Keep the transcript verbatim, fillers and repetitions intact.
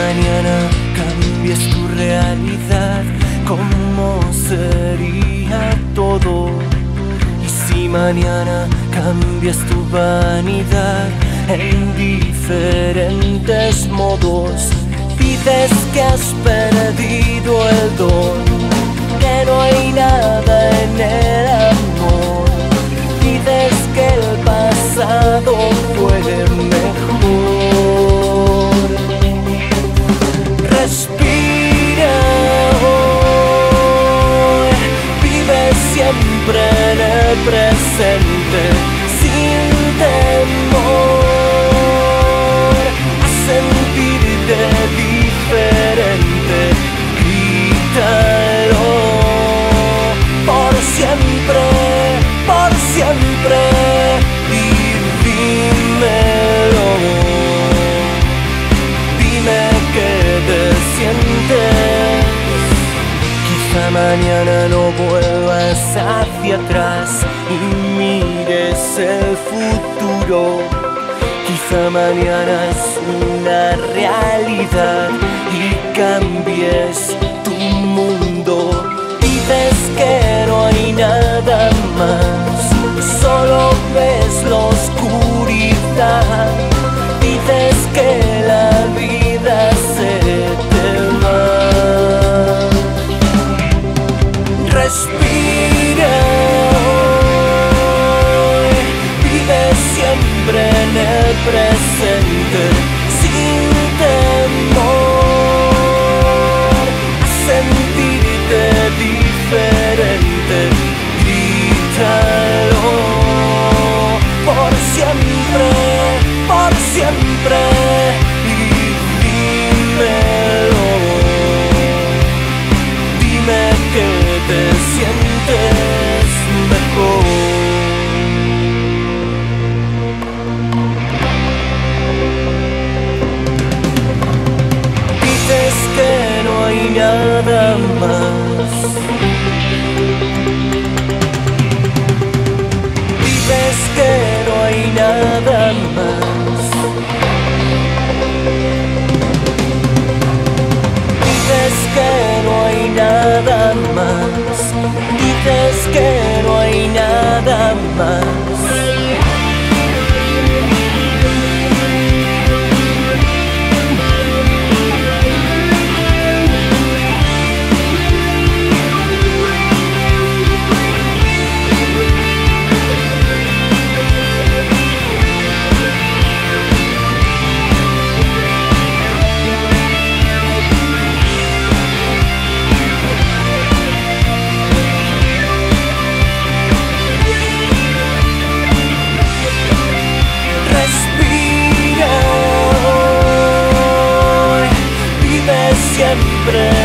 mañana cambies tu realidad, ¿cómo sería todo? Y si mañana cambias tu vanidad en diferentes modos, dices que has perdido el don, que no hay nada en el amor, dices que el pasado fue mejor. Respira hoy, vive siempre en el presente, sin temor a sentirte diferente. Grítalo, por siempre, por siempre. Quizá mañana no vuelvas hacia atrás y mires el futuro. Quizá mañana es una realidad y cambies tu mundo. Dices que no hay nada más, solo ves la oscuridad. Dices que la vida se te va. Respira hoy, vive siempre en el presente, sin temor a sentirte diferente. Grítalo, por siempre, por siempre. Nada más. Dices que no hay nada más. Dices que no hay nada más. Dices que no hay nada más. Siempre